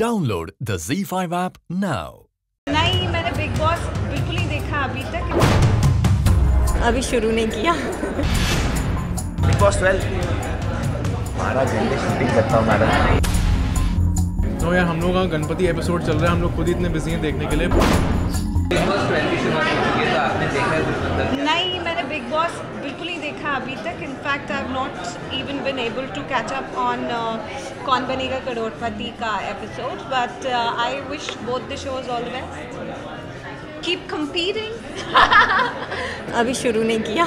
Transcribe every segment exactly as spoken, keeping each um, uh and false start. Download the Z five app now. नहीं, मैंने big boss बिल्कुल ही देखा अभी तक, अभी शुरू नहीं किया। बिग बॉस ट्वेल्व हमारा जल्दी शूटिंग करता हूँ मैडम। तो यार हम लोग का गणपति एपिसोड चल रहा है, हम लोग खुद ही इतने बिजी हैं देखने के लिए। बिग बॉस ट्वेल्व की शुरुआत हो चुकी है, तो आपने देखा है कुछ अंदर? नहीं, मैंने बिग बॉस बिल्कुल ही देखा अभी तक। In fact I have not even been able to catch up on Kaun Banega Crorepati का episode, but I wish both the shows all the best, keep competing. अभी शुरू नहीं किया।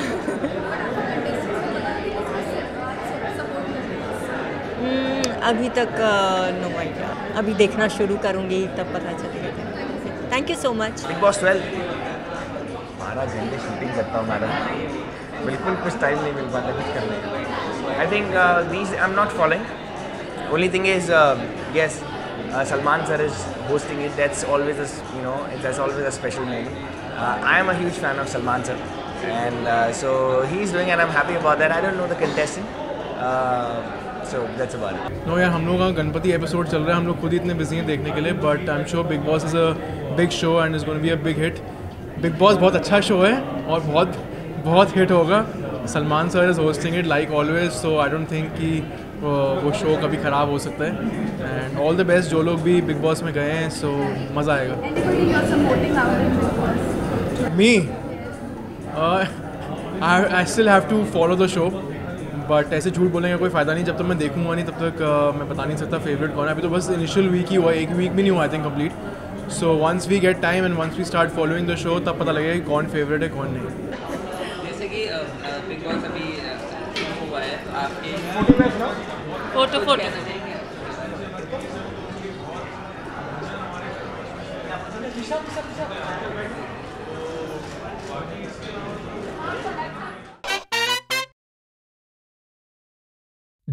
अभी तक नो आइडिया, अभी देखना शुरू करूँगी तब पता चलेगा। Thank you so much. Bigg Boss twelve हमारा जल्दी शूटिंग करता हूँ मैडम, बिल्कुल कुछ टाइम नहीं मिल पाता कुछ करने का। I think these I am not following, only thing is yes Salman sir is hosting it, that's always a you know that's always a special moment. I am a huge fan of Salman sir and so he is doing and I am happy about that. I don't know the contestant. So that's about it. No यार, हम लोग का Ganpati episode चल रहा है, हम लोग खुद ही इतने बिजी हैं देखने के लिए, but I am sure Bigg Boss is a big show and is going to be a big hit. Bigg Boss बहुत अच्छा शो है और बहुत बहुत हिट होगा। Salman sir is hosting it like always, so I don't think कि वो show कभी ख़राब हो सकता है। एंड ऑल द बेस्ट जो लोग भी बिग बॉस में गए हैं, सो so, मज़ा आएगा। Me I still have to follow the show, but ऐसे झूठ बोलने का कोई फ़ायदा नहीं, जब तक मैं देखूंगा नहीं तब तक uh, मैं बता नहीं सकता फेवरेट कौन है। अभी तो बस इनिशियल वीक ही हुआ, एक वीक भी नहीं हुआ I think complete. So once we get time and once we start following the show, तब पता लगेगा कि कौन फेवरेट है कौन नहीं। जैसे कि बिग बॉस अभी हुआ है, आपके photo photo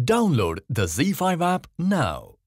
Download the Z five app now.